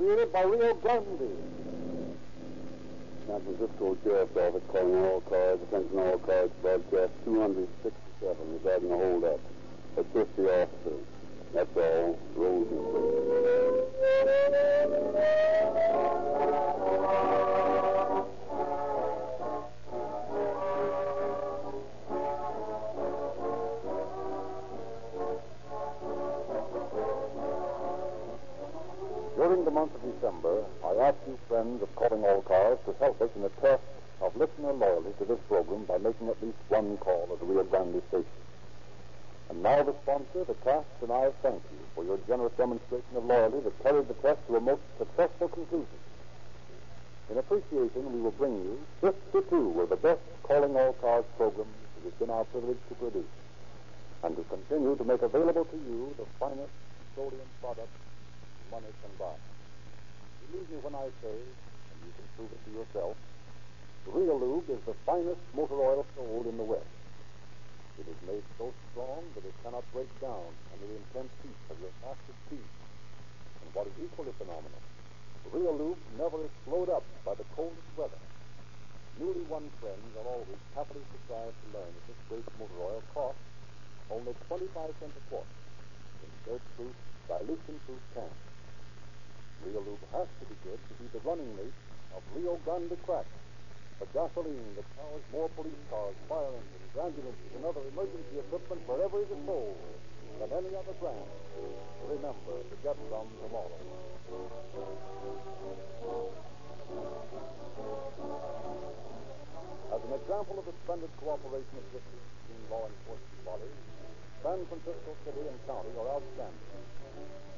created by Rio Grande. San Francisco Sheriff's Office calling all cars, attention all cars, broadcast 267 regarding a holdup. Assist the officer. That's all. Roll During the month of December, I ask you, friends of Calling All Cars, to help us in the test of listener loyalty to this program by making at least one call at the Rio Grande station. And now the sponsor, the cast, and I thank you for your generous demonstration of loyalty that carried the test to a most successful conclusion. In appreciation, we will bring you 52 of the best Calling All Cars programs it has been our privilege to produce, and to continue to make available to you the finest sodium products money can buy. Believe me when I say, and you can prove it to yourself, Rio Lube is the finest motor oil sold in the West. It is made so strong that it cannot break down under the intense heat of your acid tea. And what is equally phenomenal, Rio Lube never is slowed up by the coldest weather. Newly won friends are always happily surprised to learn that this great motor oil costs only 25 cents a quart in dirt-proof, dilution-proof cans. Rio Lube has to be good to be the running mate of Rio Grande Cracker, the gasoline that powers more police cars, fire engines, ambulances, and other emergency equipment wherever it is sold than any other brand. Remember to get some tomorrow. As an example of the splendid cooperation existing between law enforcement bodies, San Francisco City and County are outstanding.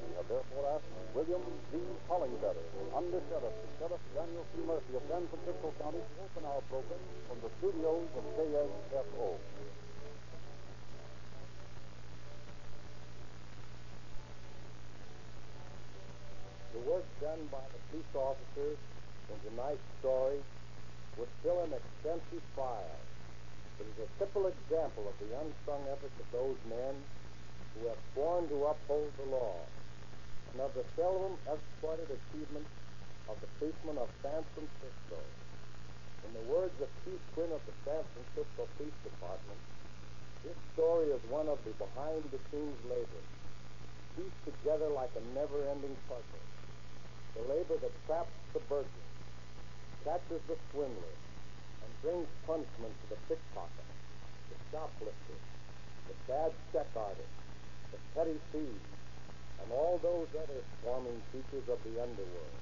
We have therefore asked William G. Hollingbetter, Under Sheriff to Sheriff Daniel C. Murphy of San Francisco County, to open our program from the studios of KSFO. The work done by the police officers in tonight's story would fill an extensive file. It is a simple example of the unsung efforts of those men who have sworn to uphold the law, and of the seldom exploited achievements of the policemen of San Francisco. In the words of Chief Quinn of the San Francisco Police Department, this story is one of the behind-the-scenes labor, pieced together like a never-ending puzzle, the labor that traps the burglar, catches the swindler, and brings punishment to the pickpocket, the shoplifter, the bad check artist, the petty thief, and all those other swarming creatures of the underworld,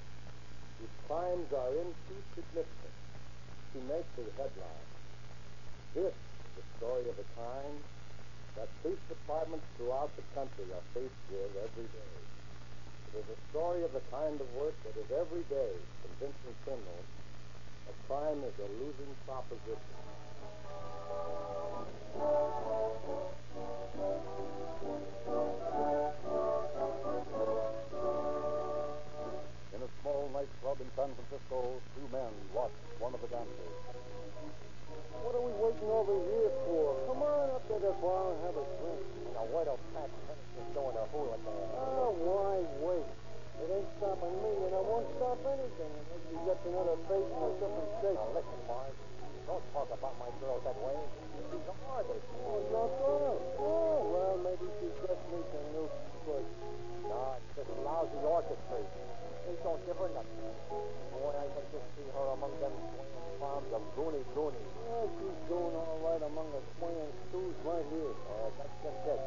whose crimes are insignificant to make the headlines. This is the story of a crime that police departments throughout the country are faced with every day. It is a story of the kind of work that is every day convincing criminals that crime is a losing proposition. In a small nightclub in San Francisco, two men watched one of the dancers. What are we waiting over here for? Come on up to the bar and have a drink. Now, why don't Pat just go in a hooligan? Oh, why wait? It ain't stopping me, and I won't stop anything unless you get another face in a different shape. Now, listen, Marge. Don't talk about my girl that way. She's a artist. Oh, it's not girl. Oh, well, maybe she just needs a new foot. Nah, it's just lousy orchestration. They don't give her nothing. Boy, I can just see her among them swinging farms of goonies. Yeah, she's doing all right among the swinging stews right here. That's just it.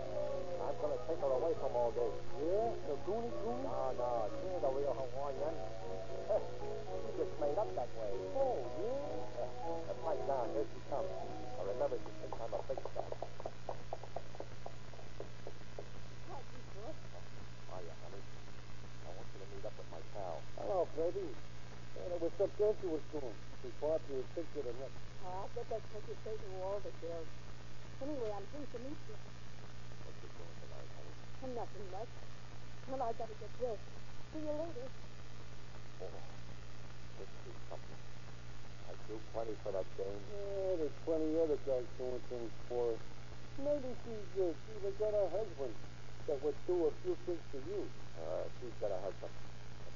I'm going to take her away from all those. Yeah? The goonies? No, she ain't a real Hawaiian. She just made up that way. Oh, yeah? That's right down. Here she comes. I remember she thinks I'm a big shot. Hiya, honey. I want you to meet up with my pal. Hello, baby. There was some girl she was doing. She thought you would think you'd enough. Oh, I bet that's what you say to all the girls. Anyway, I'm pleased to meet you. What's you doing tonight, honey? Oh, nothing much. Well, I gotta get dressed. See you later. Oh, this is something. I do plenty for that game. Yeah, there's plenty of other guys doing things for us. Maybe she's got a husband that would do a few things for you. She's got a husband.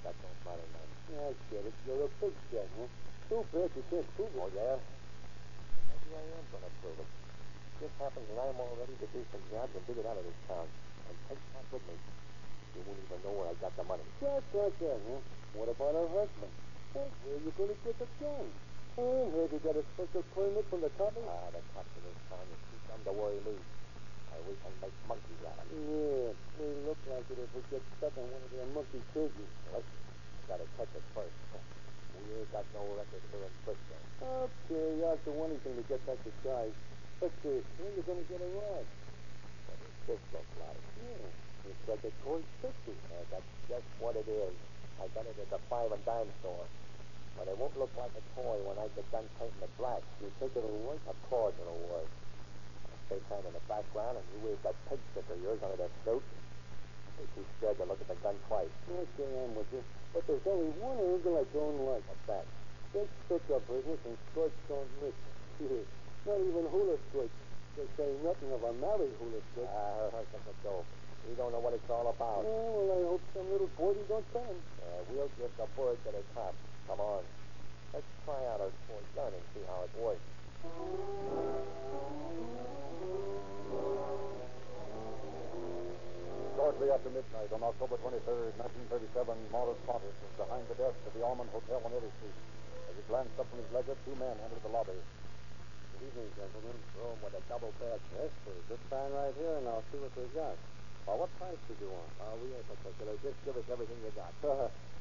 That don't matter none. Yeah, kid, you're a big shot, huh? Too big, you can't prove it. Oh, yeah? Maybe I am going to prove it. Just happens that I'm all ready to do some jobs and dig it out of this town. And take that with me. You won't even know where I got the money. Just like that, huh? What about our husband? Hey, where are you going to get the gun? Oh, have you got a special permit from the company? Ah, the cops in this town is too dumb to worry me. I wish I'd make monkeys out of them. Yeah, they look like it if we get stuck on one of their monkey cages. Look, gotta catch it first. We ain't got no record here in Frisco. Okay, I'll do anything to get back to guys. Let's see, when are you gonna get a ride? What does this look like? Yeah, it's like a toy picture. That's just what it is. I got it at the five and dime store. But it won't look like a toy when I get done painting it black. You think it'll work? Of course it'll work. I'll stay kind in the background and you wave that pig stick of yours under that suit. They're too scared to look at the gun twice. Okay, I'm with you. But there's only one angle I don't like. What's that? Big stick-up business and skirts don't mix. Not even hula skirts. They say nothing of a married hula skirts. Ah, how's that go? We don't know what it's all about. Yeah, well, I hope some little boy don't come. We'll give the bird to the top. Come on. Let's try out our toy gun and see how it works. Shortly after midnight on October 23rd, 1937, Morris Potter was behind the desk of the Almond Hotel on 80th Street. As he glanced up from his ledger, two men entered the lobby. Good evening, gentlemen. Room with a double bed. Yes, sir. Just sign right here, and I'll see what they've got. Well, what price did you want? We ain't particular. Just give us everything you got.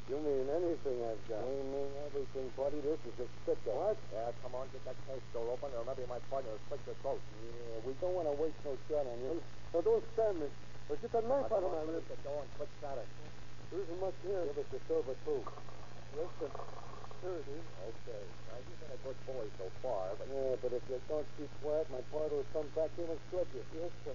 You mean anything I've got? We mean everything, buddy. This is a sticker. What? Yeah, come on, get that case door open, or maybe my partner will split your throat. Yeah, we don't want to waste no shot on you. So don't stand me. Or get that knife out of my lip. Get the door and quit starting. There isn't much here. Give us the silver, too. Yes, sir. Here it is. Okay. Now, you've been a good boy so far, but... Yeah, but if you don't keep quiet, my partner will come back in and slip you. Yes, sir.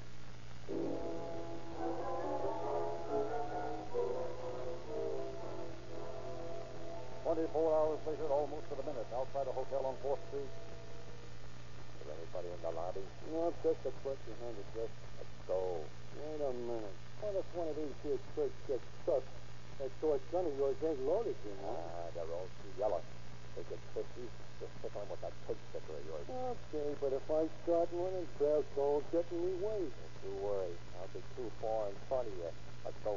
Twenty-four hours later, almost to the minute, outside a hotel on 4th Street. Is anybody in the lobby? No, just a quick behind the desk. Let's go. Wait a minute. What if one of these here kids gets stuck? That short gun of yours ain't loaded, you know. Ah, they're all too yellow. They get twisty. Just stick on with that pig sticker of yours. Okay, but if I start running, they'll go get in the way. Don't you worry. I'll be too far in front of you. Let's go.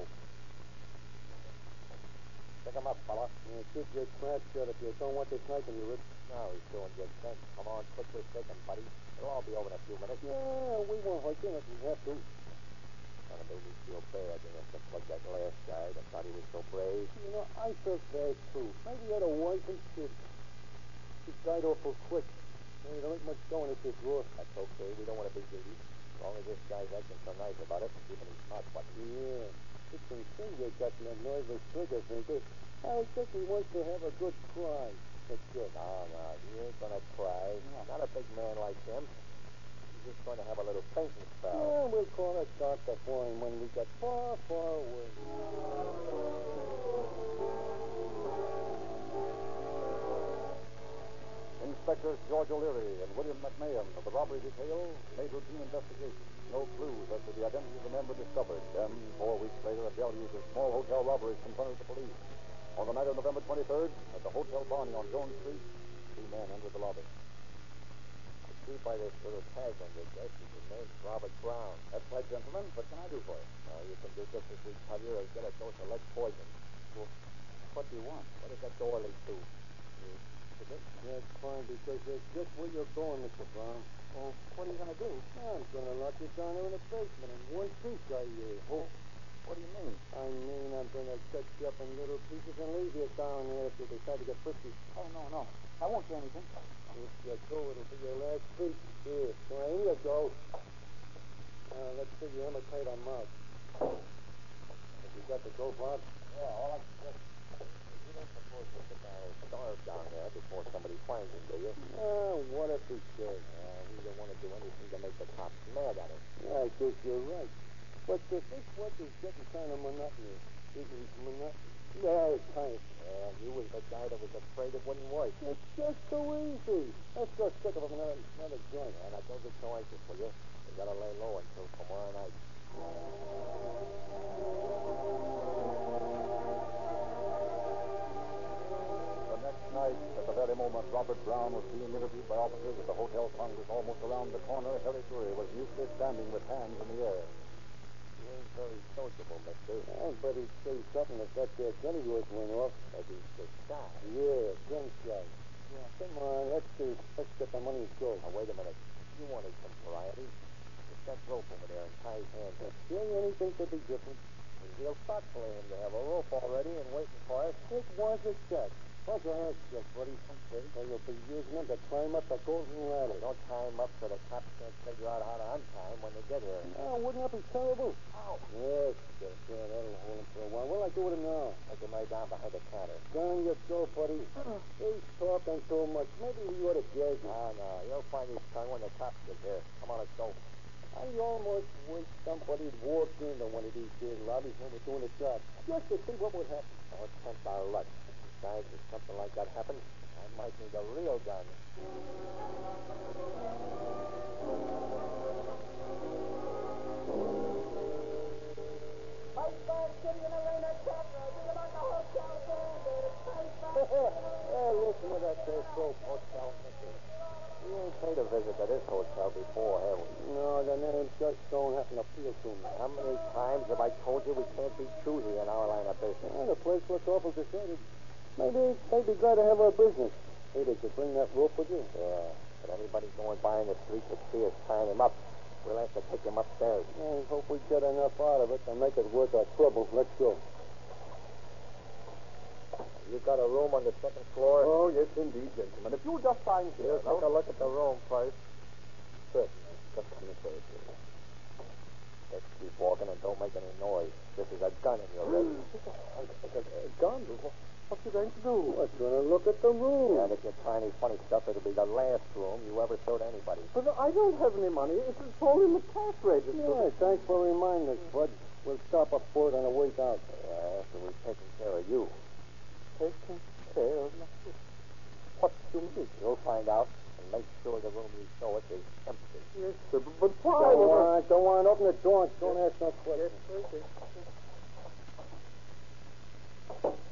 Pick him up, fella. Yeah, keep your crap shut if you don't want this knife in your wrist. No, he's doing good sense. Come on, quit your shaking, buddy. It'll all be over in a few minutes. Yeah, we won't hurt you if we have to. Kind of made me feel bad, you know, just like that last guy that thought he was so brave. You know, I felt bad, too. Maybe he had a wife and kids. He died awful quick. You don't make much going at this road. That's okay. We don't want to be greedy. As long as this guy's acting so nice about it, even his hot button. Yeah. It's some finger cutting a nervous trigger finger. I think he wants to have a good cry. That's good. No, he ain't going to cry. No. Not a big man like him. He's just going to have a little fainting spell. Yeah, we'll call it Dr. Horn when we get far, far away. Inspectors George O'Leary and William McMahon of the robbery detail made routine investigations. No clues as to the identity of the men were discovered. Then, 4 weeks later, a deluge of small hotel robberies confronted the police. On the night of November 23rd, at the Hotel Barney on Jones Street, two men entered the lobby. I see by this little tag on your desk that your name's Robert Brown. That's right, gentlemen. What can I do for you? You can do just as we tell you or get a dose of lead poison. Well, what do you want? What does that door lead to? That's fine, because that's just where you're going, Mr. Brown. Well, what are you going to do? I'm going to lock you down here in the basement in one piece, I hear. Oh, what do you mean? I mean, I'm going to cut you up in little pieces and leave you down here if you decide to get frisky. Oh, no. I won't do anything. If you do, it'll be your last piece. Here, so here you go. Let's see you imitate our mouth. Have you got the dope, Bob? Yeah, all I can get. You don't suppose that the guy will starve down there before somebody finds him, do you? What if he should? We don't want to do anything to make the cops mad at him. Yeah, I guess you're right. But this work is getting kind of monotonous. Yeah, it's kind of. You was the guy that was afraid it wouldn't work. It's just so easy. Let's go stick up another joint. And I don't get so anxious for you. We got to lay low until tomorrow night. same moment, Robert Brown was being interviewed by officers at the Hotel Congress. Almost around the corner, Harry Curry was usually standing with hands in the air. He ain't very sociable, mister. Well, but he'd say something if that there gun of yours went off. That'd be the shot. Yeah, gun shot. Yeah, come on, let's get the money and go. Now, wait a minute. You wanted some variety. Get that rope over there and tie his hands up. Doing anything could be different. It was real thoughtful of him to have a rope already and waiting for us. It was a check. What's your hands check, buddy? Okay. Well, you'll be using them to climb up the golden ladder. Don't tie him up so the cops can't figure out how to untie him when they get here. No, wouldn't that be terrible? Ow. Yes, yes, yeah, that'll hold him for a while. What'll I do with him now? I'll get him right down behind the counter. Down you go, buddy. He's talking so much. Maybe you ought to judge him. No, no, you'll find his tongue when the cops get here. Come on, let's go. I almost wish somebody would walk into one of these big lobbies when we're doing a job, just to see what would happen. Oh, it's just our luck. Besides, if something like that happens, I might need a real gun. Hey, listen to that there soap hotel. We ain't paid a visit to this hotel before, have we? No, the names just don't happen to appeal to me. How many times have I told you we can't be choosy in our line of business? Yeah, the place looks awful deserted. Maybe they'd be glad to have our business. Hey, did you bring that rope with you? Yeah, but anybody going by in the street could see us tying him up. We'll have to take him upstairs. I hope we get enough out of it to make it worth our trouble. Let's go. You got a room on the second floor? Oh, yes, indeed, gentlemen. If you'll just sign here, take a look at the room first. Sure. Just come this way, please. Just keep walking and don't make any noise. This is a gun in your room. A gun? What you going to do? Well, I'm going to look at the room. And if you're trying any funny stuff, it'll be the last room you ever showed anybody. But I don't have any money. It's all in the cash register. Yeah, thanks for reminding us, Bud. We'll stop up for it on the way down. Yeah, after we've taken care of you. Taking care of nothing. What do you mean? You'll find out and make sure the room you show us is empty. Yes, sir, but why? Go on, open the door. Don't ask no questions. Yes, sir.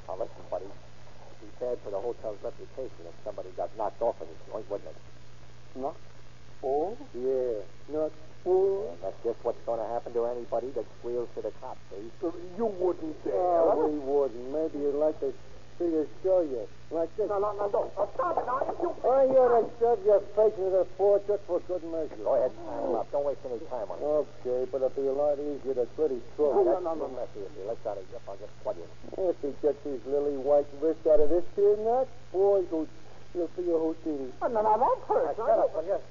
Now, listen, buddy. It'd be bad for the hotel's reputation if somebody got knocked off of this joint, wouldn't it? Knocked off? Yeah, knocked off. That's just what's going to happen to anybody that squeals to the cops, see? You wouldn't dare. No, we wouldn't. Maybe you'd like to... See you show you. Like this. No, don't. Stop it. Now, if you... Why, you ought to shove your face into the floor just for good measure. Go ahead. Time up. Don't waste any time on it. Okay, but it'll be a lot easier to pretty throw. No. Let's out of here. I'll just plug you. If he gets these lily white wrists out of this here nut, boy, you'll be a Houdini. No, that hurts. Shut up, forget.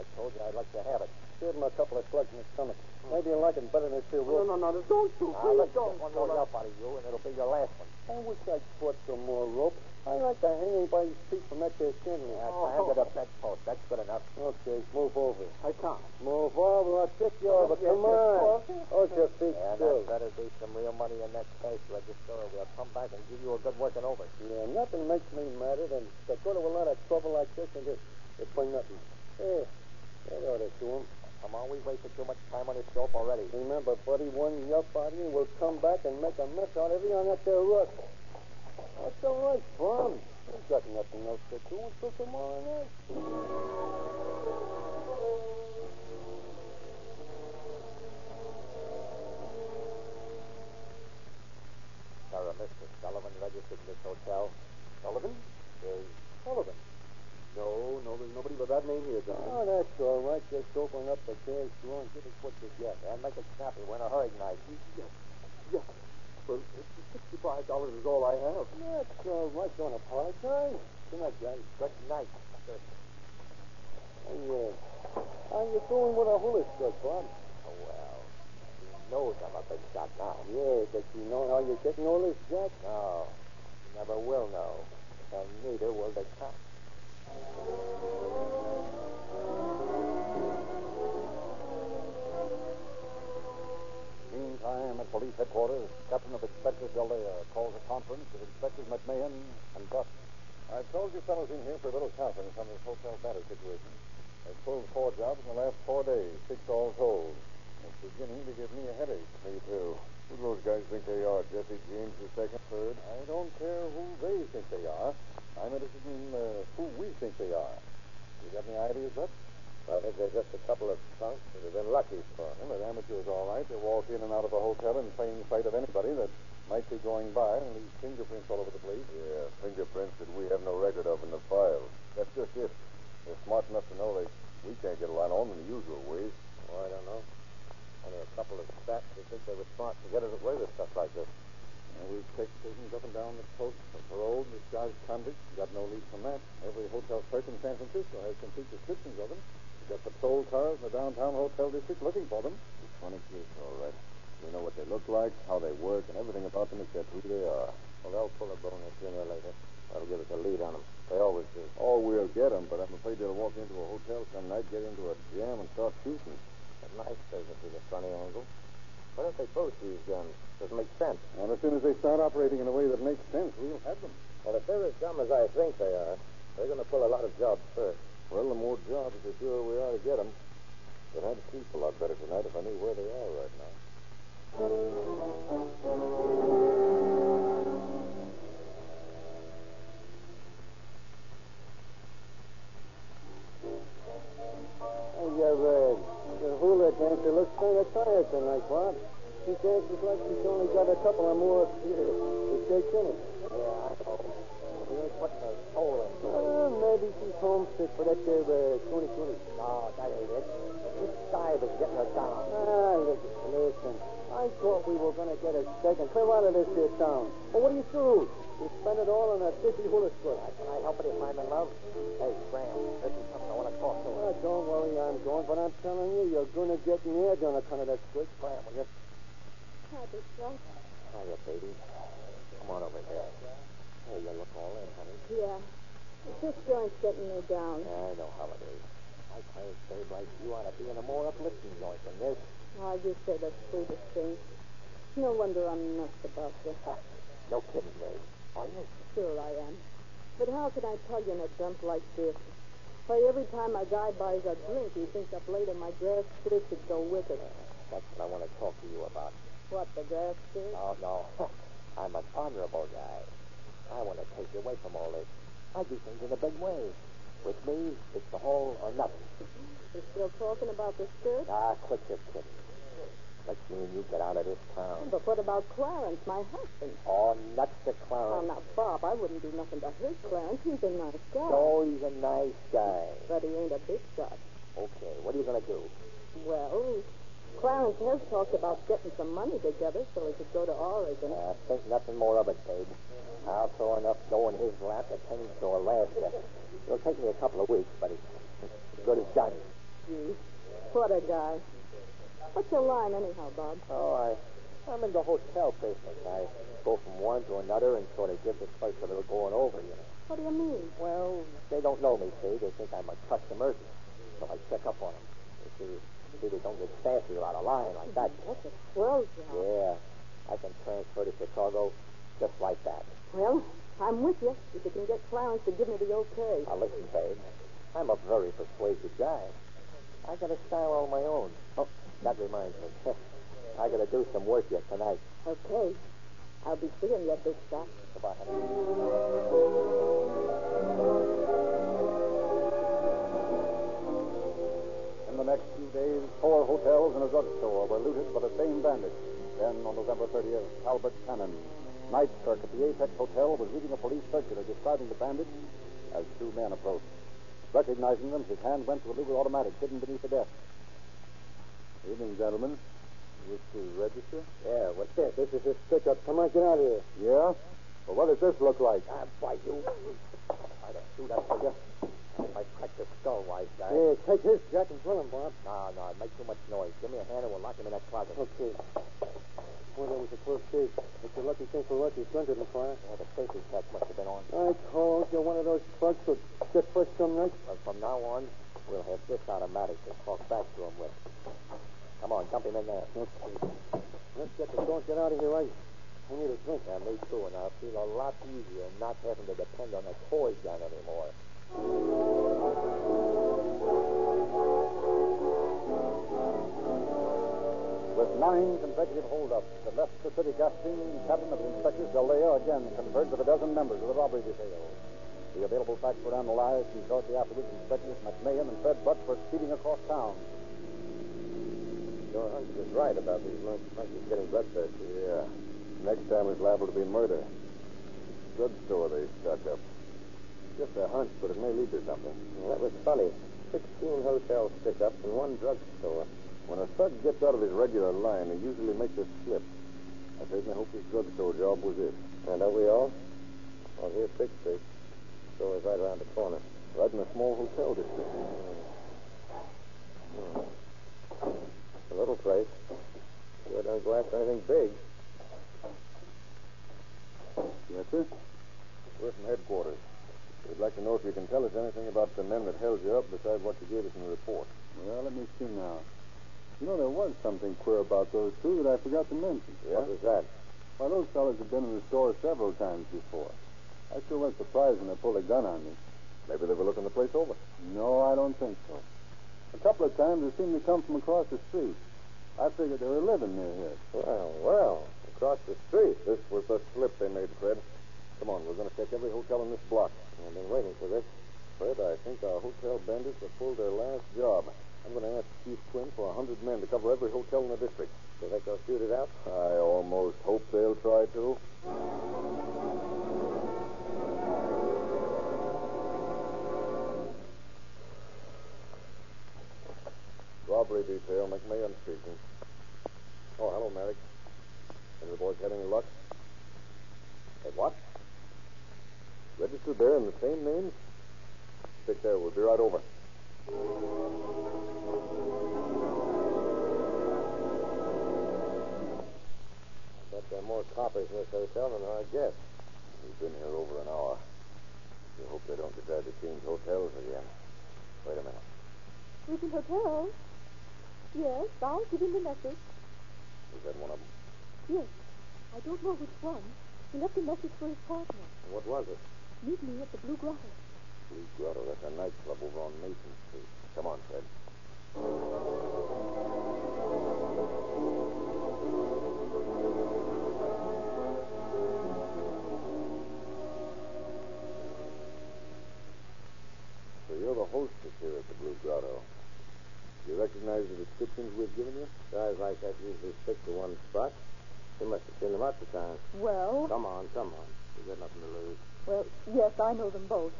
I told you I'd like to have it. Give him a couple of slugs in the stomach. Maybe you'll like it better than this here rope. No, don't you, please. Let's get one more up out of you, and it'll be your last one. I wish I'd bought some more rope. I like to hang anybody's feet from that there chandelier. Hand it up that post. That's good enough. Okay, move over. I can't. Move over. I'll kick you over. Come on. Hold your feet still. And that better be some real money in that cash register. We'll come back and give you a good working over. Yeah, nothing makes me madder than to go to a lot of trouble like this and just bring nothing. Yeah, that ought to do him. Come on, we've wasted too much time on this rope already. Remember, buddy, one yup out of you will come back and make a mess out of you on that there rug. That's all right, Bum. We've got nothing else to do until tomorrow night. Sarah, Mr. Sullivan registered in this hotel. Sullivan? Is Sullivan. No, there's nobody but that name here, John. Oh, that's all right. Just open up the cash drawer and give us what you get. And make it snappy. We're in a hurry tonight. Yes. Well, $65 is all I have. That's all right. Don't apologize. Good night, guys. Good night. Sir. How you doing with a hula stick, Bob? Oh, well, she knows I'm a big shot now. Yeah, does she know how you're getting all this jack? No, she never will know. And neither will the cops. Meantime, at police headquarters, Captain of Inspector Delia calls a conference with Inspectors McMahon and Buck. I've told you fellows in here for a little confidence on this hotel battery situation. I've pulled 4 jobs in the last 4 days, 6 all told. It's beginning to give me a headache. Me too. Who do those guys think they are? Jesse James II, III? I don't care who they think they are. I'm I'm interested in who we think they are. You got any ideas, Bud? I think they're just a couple of punks that have been lucky for them. They're amateurs, all right. They walk in and out of a hotel in plain sight of anybody that might be going by and leave fingerprints all over the place. Yeah, fingerprints that we have no record of in the files. That's just it. They're smart enough to know we can't get a line on them in the usual ways. Oh, I don't know. Only a couple of stats that think they were smart to get us away with stuff like this. And we've checked prisons up and down the coast for parole, discharged convicts. Got no lead from that. Every hotel search in San Francisco has complete descriptions of them. We've got patrol cars in the downtown hotel district looking for them. It's funny case, all right. We know what they look like, how they work, and everything about them except who they are. Well, they'll pull a bone sooner or later. That'll give us a lead on them. They always do. Oh, we'll get them, but I'm afraid they'll walk into a hotel some night, get into a jam, and start shooting. That knife doesn't be a funny angle. Why don't they both use guns? Doesn't make sense. And as soon as they start operating in a way that makes sense, we'll have them. Well, if they're as dumb as I think they are, they're going to pull a lot of jobs first. Well, the more jobs, the sure we are to get them. But I'd sleep a lot better tonight if I knew where they are right now. Hey, your hula dancer looks kind of tired tonight, Bob. She dances like she's only got a couple or more years to shake in it. Yeah, I know. What's her soul in? Maybe she's homesick for that there 2020. No, that ain't it. This dive is getting her down. Ah, listen. I thought we were going to get a second. Clear out of this here town. Well, what do you do? You spend it all on a dippy hula foot. Can I help it if I'm in love? Hey, Graham, this is something I want to talk to her. Oh, don't worry, I'm going, but I'm telling you, you're going to get in there doing a kind of that good. Graham, will you? Hi, big girl. Hiya, baby. Come on over here. Hey, you look all in, honey. Yeah. It's just joint's getting me down. I know how it is. I tell you, babe, like you ought to be in a more uplifting joint than this. Oh, you say the sweetest thing. No wonder I'm nuts about you. No kidding, babe. Are you? Sure I am. But how can I tell you in a dump like this? Why, every time a guy buys a drink, he thinks up later my grass stick should go with it. That's what I want to talk to you about. What, the grass stick? Oh, no. I'm an honorable guy. I want to take you away from all this. I do things in a big way. With me, it's the whole or nothing. You're still talking about this skirt? Ah, quit your kidding. Let's me and you get out of this town. But what about Clarence, my husband? Oh, nuts to Clarence. Oh, now, Bob, I wouldn't do nothing to hurt Clarence. He's a nice guy. Oh, he's a nice guy. But he ain't a big shot. Okay, what are you going to do? Well, Clarence has talked about getting some money together so he could go to Oregon. Think nothing more of it, babe. I'll throw enough dough in his lap to change to Alaska. It'll take me a couple of weeks, but it's good as done. Gee, what a guy. What's your line, anyhow, Bob? Oh, I'm in the hotel business. I go from one to another and sort of give this place a little going over, you know. What do you mean? Well, they don't know me, see? They think I'm a customer, so I check up on them. You see, they don't get sassy or out of line like that. That's a swell job. Yeah, I can transfer to Chicago just like that. Well, I'm with you. If you can get Clarence to give me the okay. Now, listen, babe. I'm a very persuasive guy. I got a style all my own. Oh, that reminds me. I got to do some work yet tonight. Okay. I'll be seeing you, big shot. Goodbye, honey. In the next few days, 4 hotels and a drugstore were looted by the same bandits. Then, on November 30th, Albert Cannon, night clerk at the Apex Hotel, was reading a police circular describing the bandits as 2 men approached. Recognizing them, his hand went to a little automatic hidden beneath the desk. Evening, gentlemen. Is this to register? Yeah, what's this? This is his pickup. Come on, get out of here. Yeah? Well, what does this look like? I'll fight you. I'd have shoot up for you. If I crack the skull, wise guy. Yeah, take his jack and drill him, Bob. No, it makes too much noise. Give me a hand and we'll lock him in that closet. Okay. Boy, that was a close shave. It's a lucky thing for us. His gun didn't fire. Oh, the safety catch must have been on. I told you one of those bugs would get pushed some night. Well, from now on, we'll have this automatic to talk back to him with. Come on, dump him in there. Okay. Let's get the don't get out of here, right? I need a drink. Yeah, me too, and I'll feel a lot easier not having to depend on a toy gun anymore. With 9 consecutive holdups that left the city gasping, Captain of Inspectors Galea again conferred with a dozen members of the robbery detail. The The available facts were down the liars and Dorothy afterwards and Prejudice, McMahon, and Fred Butt for speeding across town. Your hunch is right about these lunch punches getting bloodthirsty. Yeah. Next time it's liable to be murder. Good store they stuck up. Just a hunch, but it may lead to something. Well, that was funny. 16 hotel stick-ups and one drugstore. When a thug gets out of his regular line, he usually makes a slip. I certainly hope this drugstore job was it. And are we all? Well, here's 6th Street. Store is right around the corner. Right in a small hotel district. A little place. Sure don't go after anything big. Yes, sir? We're from headquarters. We'd like to know if you can tell us anything about the men that held you up besides what you gave us in the report. Well, let me see now. You know, there was something queer about those two that I forgot to mention. Yeah? What was that? Why, those fellas had been in the store several times before. I sure was surprised when they pulled a gun on me. Maybe they were looking the place over. No, I don't think so. A couple of times they seemed to come from across the street. I figured they were living near here. Well, well, across the street. This was the slip they made, Fred. Come on, we're going to check every hotel in this block. I've been waiting for this. Fred, I think our hotel bandits have pulled their last job. I'm going to ask Chief Quinn for 100 men to cover every hotel in the district. Do they go shoot it out? I almost hope they'll try to. Robbery detail, McMahon speaking. Oh, hello, Merrick. Any of the boys had any luck? At what? Registered there in the same name? Stick there. We'll be right over. I bet there are more coppers in this hotel than I guess. We've been here over an hour. We hope they don't decide to change hotels again. Wait a minute. Richard Hotel? Yes, I'll give him the message. Is that one of them? Yes. I don't know which one. He left a message for his partner. And what was it? Meet me at the Blue Grotto. Blue Grotto, that's a nightclub over on Mason Street. Come on, Fred. So you're the hostess here at the Blue Grotto. Do you recognize the descriptions we've given you? Guys like that usually stick to one spot. You must have seen them lots of times. Well... Come on. You've got nothing to lose. Well, yes, I know them both.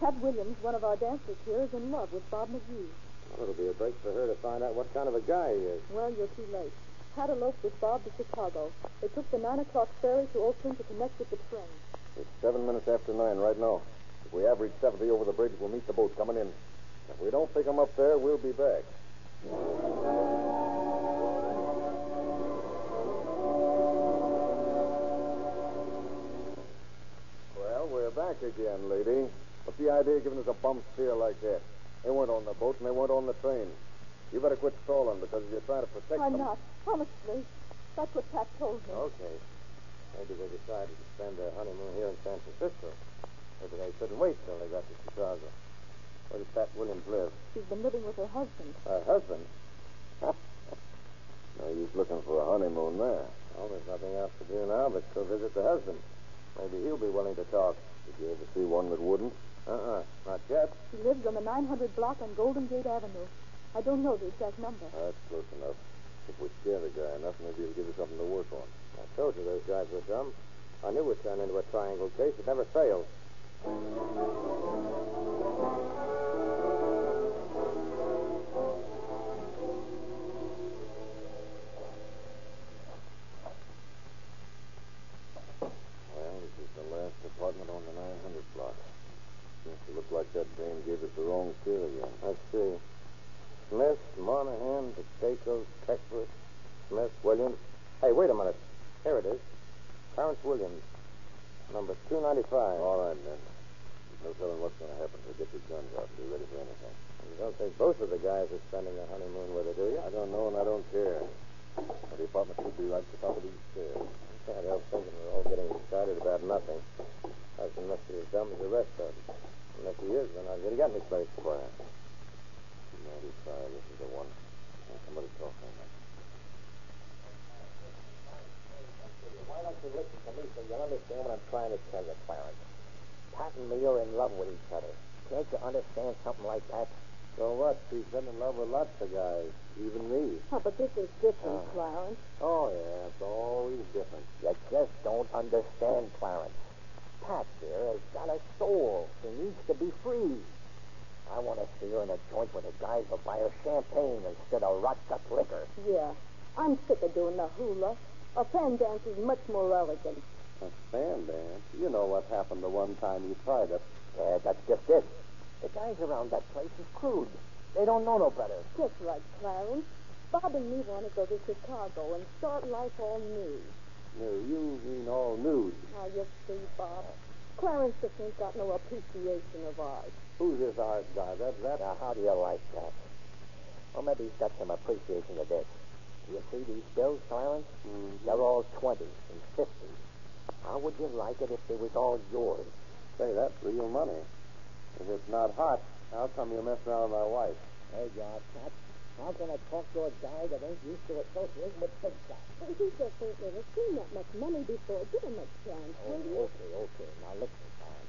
Cat Williams, one of our dancers here, is in love with Bob McGee. Well, it'll be a break for her to find out what kind of a guy he is. Well, you're too late. Cat eloped with Bob to Chicago. They took the 9:00 ferry to Oakland to connect with the train. It's 7 minutes after 9 right now. If we average 70 over the bridge, we'll meet the boat coming in. If we don't pick them up there, we'll be back. Back again, lady. What's the idea of giving us a bum steer like that? They weren't on the boat and they weren't on the train. You better quit stalling because if you're trying to protect them... I'm not. Honestly. That's what Pat told me. Okay. Maybe they decided to spend their honeymoon here in San Francisco. Maybe they couldn't wait till they got to Chicago. Where does Pat Williams live? She's been living with her husband. Her husband? No use looking for a honeymoon there. Well, there's nothing else to do now but go visit the husband. Maybe he'll be willing to talk. Did you ever see one that wouldn't? Not yet. He lives on the 900 block on Golden Gate Avenue. I don't know the exact number. That's close enough. If we scare the guy enough, maybe he'll give us something to work on. I told you those guys were dumb. I knew we'd turn into a triangle case. It never failed. Apartment on the 900 block. Seems to look like that dame gave us the wrong steer again. I see. Smith, Monahan, Pacheco, Peckworth, Smith, Williams. Hey, wait a minute. Here it is. Clarence Williams, number 295. All right, then. There's no telling what's going to happen, so get your guns out and be ready for anything. You don't think both of the guys are spending their honeymoon with her, do you? I don't know, and I don't care. The apartment should be right at the top of these stairs. I can't help thinking we're all getting excited about nothing. Husband must be as dumb as the rest of them. Unless he is, then I've really got any place for him. 95, this is the one. Somebody talk on that. Why don't you listen to me so you'll understand what I'm trying to tell you, Clarence? certainly you're in love with each other. Can't you understand something like that? So what? She's been in love with lots of guys, even me. Oh, but this is different, Clarence. Oh, yeah, it's always different. You just don't understand, Clarence. Pat here has got a soul. She needs to be free. I want to see her in a joint with a guy who buy her champagne instead of rot-gut liquor. Yeah, I'm sick of doing the hula. A fan dance is much more elegant. A fan dance? You know what happened the one time you tried it. Yeah, that's just it. The guys around that place is crude. They don't know no better. Just right, Clarence. Bob and me want to go to Chicago and start life all new. No, you mean all nude. Now, you see, Bob. Clarence just ain't got no appreciation of art. Who's this art guy? That... Now, how do you like that? Well, maybe he's got some appreciation of this. You see these bills, Clarence? Mm-hmm. They're all 20s and 50s. How would you like it if they was all yours? Say, that's real money. If it's not hot, how come you mess around with my wife? Hey, God, Pat, how can I talk to a guy that ain't used to associating with big shots? Well, he just ain't never seen that much money before. Give him a chance, will you? Okay. Now, listen, Pat.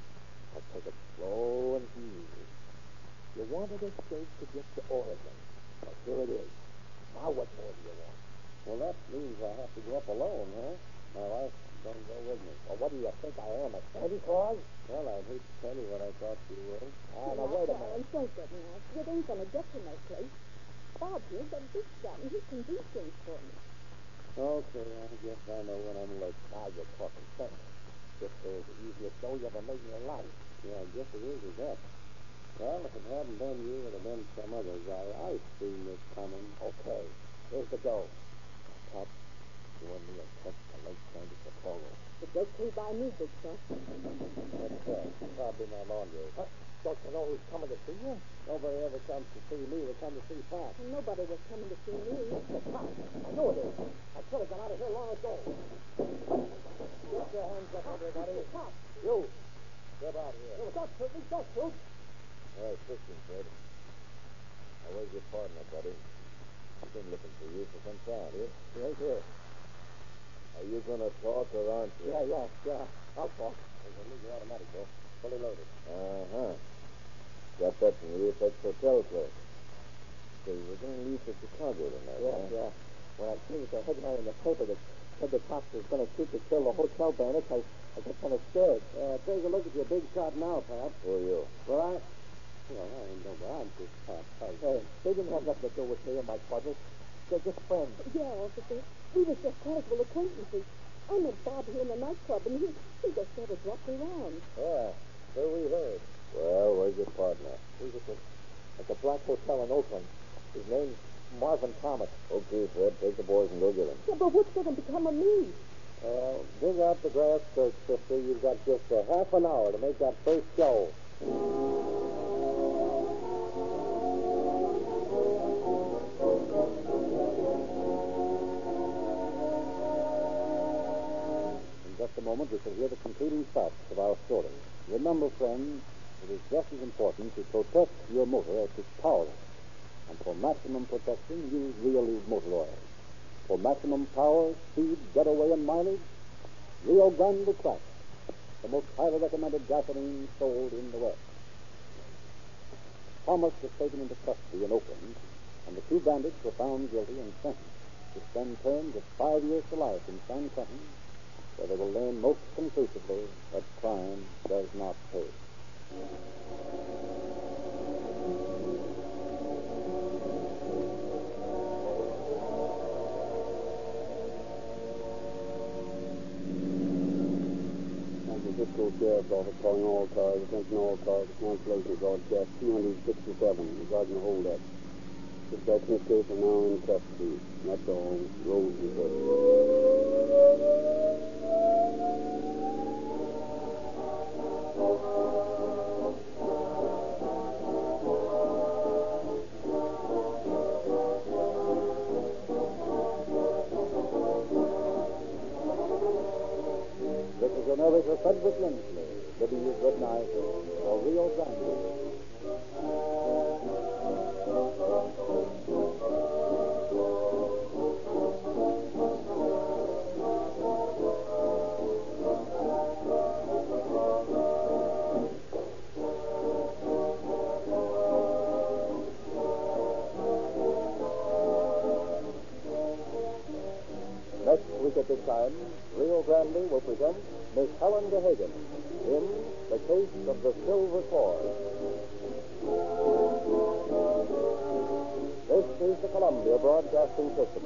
I'll take it slow and easy. You wanted a state to get to Oregon. Well, here it is. Now what more do you want? Well, that means I have to go up alone, huh? My wife doesn't go with me. Well, what do you think I am, a Santa Claus? Well, I'd hate to tell you what I thought you were. Now, wait a minute. Don't get me off. It ain't going to get to no place. Bob here's a big shot, and he can do things for me. Okay, I guess I know when I'm late. Now you're talking sense. This is the easiest show you ever made in your life. Yeah, I guess it is that. Well, if it hadn't been you, it would have been some other guy. I've seen this coming. Okay, here's the go. Pat, you and me are touched to Lake County, Chicago. It goes through by me, big stuff. That's right. Probably my laundry. Huh? Don't you know who's coming to see you? Nobody ever comes to see me. They come to see Pat. Well, nobody was coming to see me. I know it is. I could have got out of here long ago. Get your hands up, everybody. Pat. You. Get out of here. No, don't shoot me. Don't shoot. Hey, Christian, kid. Now, where's your partner, buddy? He's been looking for you for some time, eh? Right here. Are you going to talk or aren't you? Yeah. I'll talk. There's a legal automatic, though. Fully loaded. Uh-huh. Got that from the Apex Hotel place. So you were going to leave for Chicago tonight, Yeah. When I see the headline in the paper that said the cops was going to shoot to kill the hotel bandits, I got kind of scared. Take a look at your big shot now, Pat. Who are you? Well, I ain't no man. They didn't have nothing to do with me and my partner. They're just friends. Yeah, officer. We were just casual acquaintances. I met Bob here in the nightclub, and he just sort of dropped around. Yeah, so we heard. Well, where's your partner? He's at the Black Hotel in Oakland. His name's Marvin Thomas. Okay, Fred, take the boys and go get him. Yeah, but what's going to become of me? Well, bring out the grass search, sister. You've got just a half an hour to make that first show. The moment we shall hear the concluding facts of our story. Remember, friends, it is just as important to protect your motor as it's powerless. And for maximum protection, use Rio Motor Oil. For maximum power, speed, getaway, and mileage, Rio Grande Cracker, the most highly recommended gasoline sold in the West. Thomas was taken into custody in Oakland, and the two bandits were found guilty and sentenced to spend terms of 5 years to life in San Quentin, where they will learn most conclusively that crime does not pay. San Francisco Sheriff's Office calling all cars, attention all cars, cancellation broadcast 267, regarding the holdup. Dispatch in this case are now in custody. That's all. Road report. Frederick Lindsley, bidding you good night for Rio Grande. at this time, Rio Grande will present Miss Helen DeHagan in The Case of the Silver Cord. This is the Columbia Broadcasting System.